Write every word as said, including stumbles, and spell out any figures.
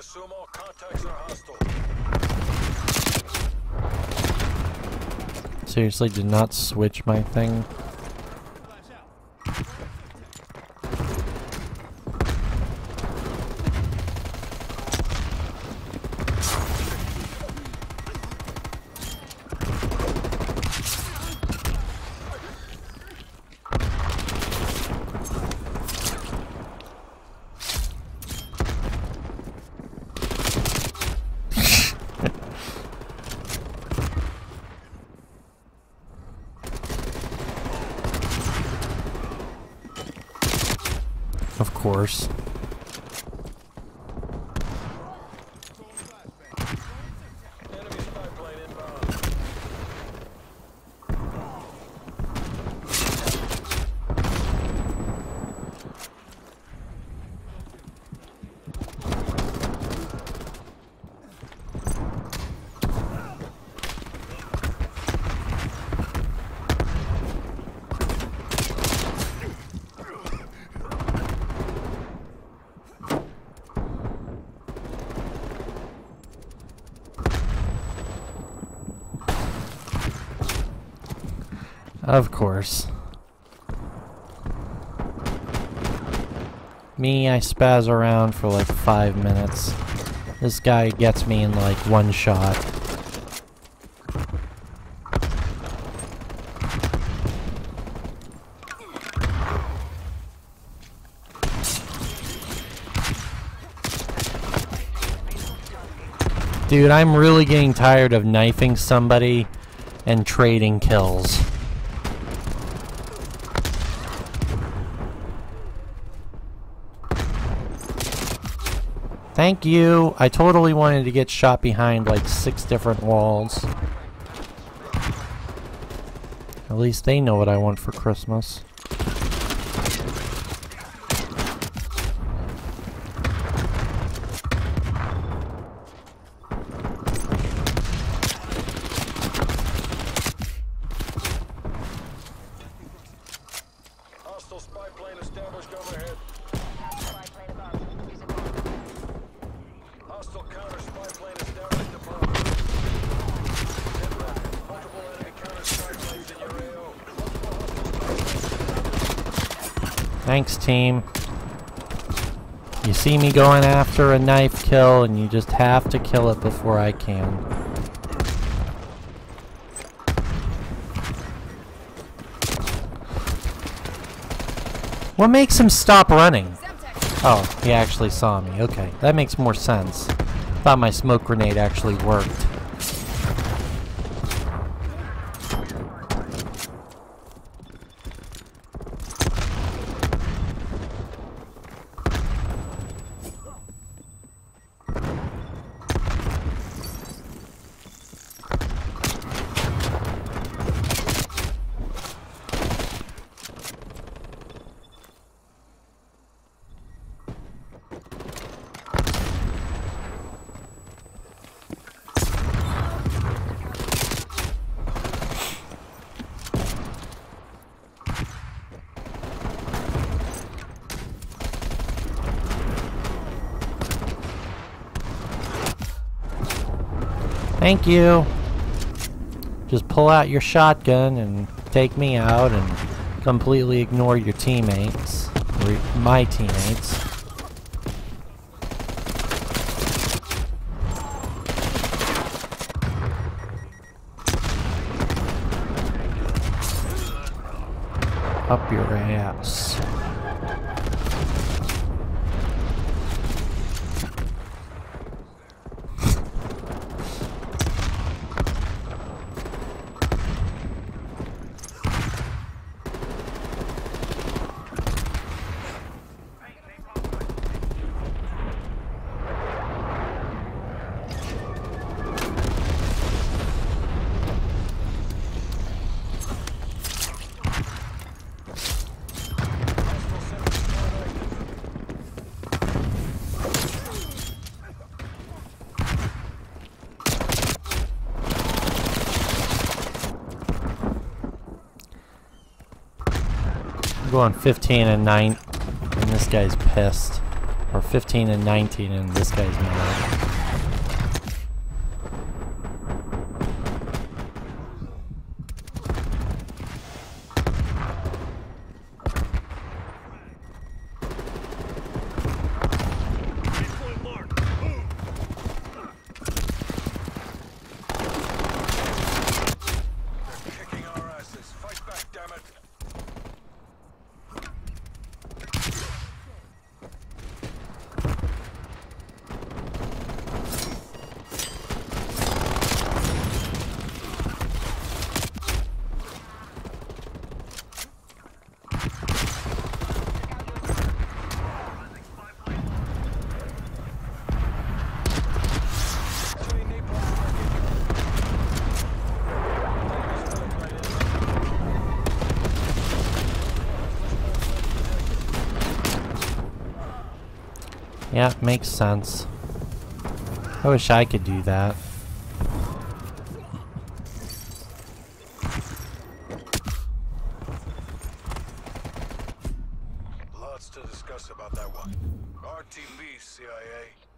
Assume all contacts are hostile. Seriously, did not switch my thing. Of course. Of course. Me, I spaz around for like five minutes. This guy gets me in like one shot. Dude, I'm really getting tired of knifing somebody and trading kills. Thank you! I totally wanted to get shot behind like six different walls. At least they know what I want for Christmas. Hostile spy plane established overhead. Thanks, team. You see me going after a knife kill, and you just have to kill it before I can. What makes him stop running? Oh, he actually saw me. Okay, that makes more sense. Thought my smoke grenade actually worked. Thank you. Just pull out your shotgun and take me out and completely ignore your teammates, or my teammates. Up your ass. I'm going fifteen and nine, and this guy's pissed. Or fifteen and nineteen in this guy's mind. Yeah, makes sense. I wish I could do that. Lots to discuss about that one. R T B, C I A.